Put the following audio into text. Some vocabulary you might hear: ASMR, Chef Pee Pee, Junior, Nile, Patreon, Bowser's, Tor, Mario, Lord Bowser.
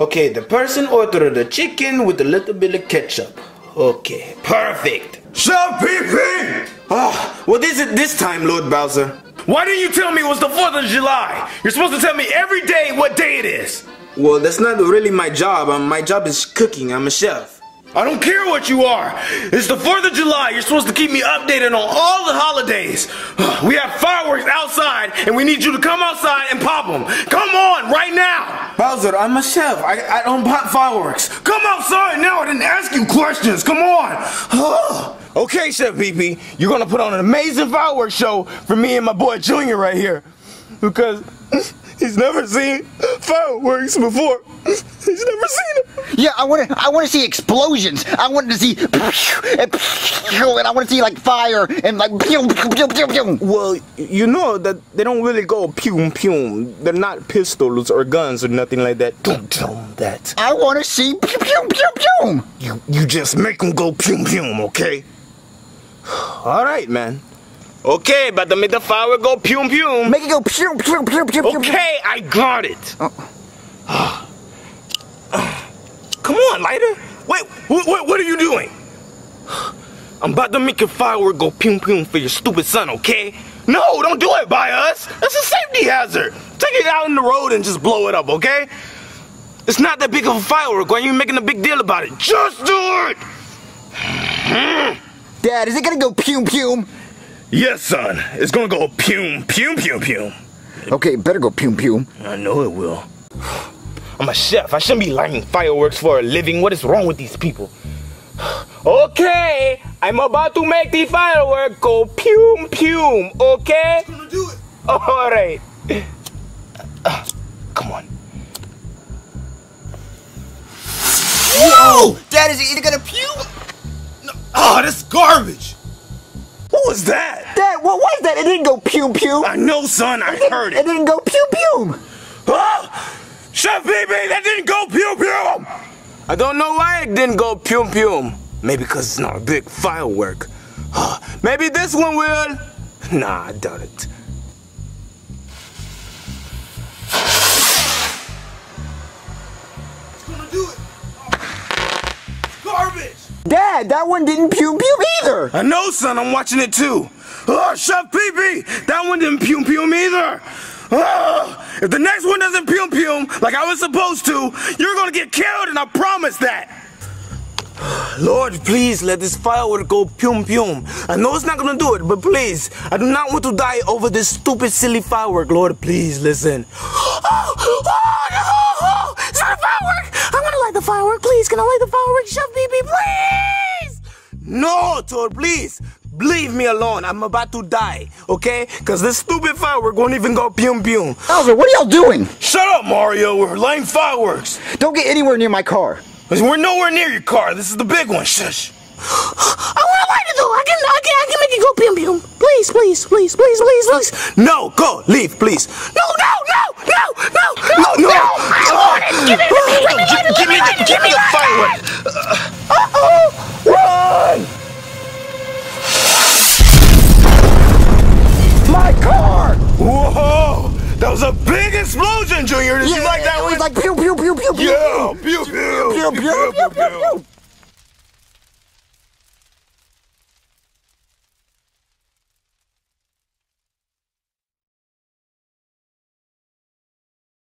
Okay, the person ordered the chicken with a little bit of ketchup. Okay, perfect. Chef Pee Pee! Oh, what is it this time, Lord Bowser? Why didn't you tell me it was the 4th of July? You're supposed to tell me every day what day it is. Well, that's not really my job. My job is cooking. I'm a chef. I don't care what you are. It's the 4th of July. You're supposed to keep me updated on all the holidays. We have fireworks outside, and we need you to come outside and pop them. Come on, right now. Bowser, I'm a chef. I don't pop fireworks. Come outside now. I didn't ask you questions. Come on. Okay, Chef Pee Pee, you're going to put on an amazing fireworks show for me and my boy Junior right here. Because he's never seen fireworks before. He's never seen them. Yeah, I want to see explosions. I want to see, and I want to see like fire and like. Well, you know that they don't really go pew pew. They're not pistols or guns or nothing like that. Don't tell them that. I want to see pew pew pew pew. You just make them go pew pew, okay? All right, man. Okay, but to make the flower go pew pew. Make it go pew pew pew pew. Okay, I got it. Come on, lighter. Wait, what are you doing? I'm about to make your firework go pew pew for your stupid son, okay? No, don't do it by us. That's a safety hazard. Take it out on the road and just blow it up, okay? It's not that big of a firework. Why are you making a big deal about it? Just do it. Dad, is it gonna go pew pew? Yes, son. It's gonna go pew, pew, pew, pew. Okay, better go pew, pew. I know it will. I'm a chef. I shouldn't be lighting fireworks for a living. What is wrong with these people? Okay, I'm about to make the firework go pew, pew. Okay? I'm gonna do it. All right. Come on. Whoa! Dad, is it gonna pew? No. Oh, that's garbage. What was that? Dad, what was that? It didn't go pew pew. I know, son. I heard it. It didn't go pew pew. Oh, Chef Pee Pee, that didn't go pew pew. I don't know why it didn't go pew pew. Maybe because it's not a big firework. Oh, maybe this one will. Nah, I doubt it. It's gonna do it. Oh. Garbage. Dad, that one didn't pew pew either. I know, son. I'm watching it too. Oh, Chef Pee Pee, that one didn't pew pew either. Oh, if the next one doesn't pew pew like I was supposed to, you're gonna get killed, and I promise that. Lord, please let this firework go pew pew. I know it's not gonna do it, but please, I do not want to die over this stupid, silly firework. Lord, please listen. Oh, no! It's not a firework. I'm gonna light the firework. Please, can I light the firework, Chef Pee Pee, please? No, Tor, please. Leave me alone. I'm about to die, okay? Because this stupid firework won't even go pew pew. Bowser, what are y'all doing? Shut up, Mario. We're lighting fireworks. Don't get anywhere near my car. We're nowhere near your car. This is the big one. Shush. I want to light it, though. I can make it go pew pew. Please, please, please, please, please, please. No, go. Leave, please. No, no, no, no, no, no, no. No, I want it. Give it to me. Give me the firework. Uh-oh. Run. My car! Whoa! That was a big explosion, Junior! Did you like that one? It was like pew pew pew pew pew! Yeah! Pew pew pew pew pew pew pew!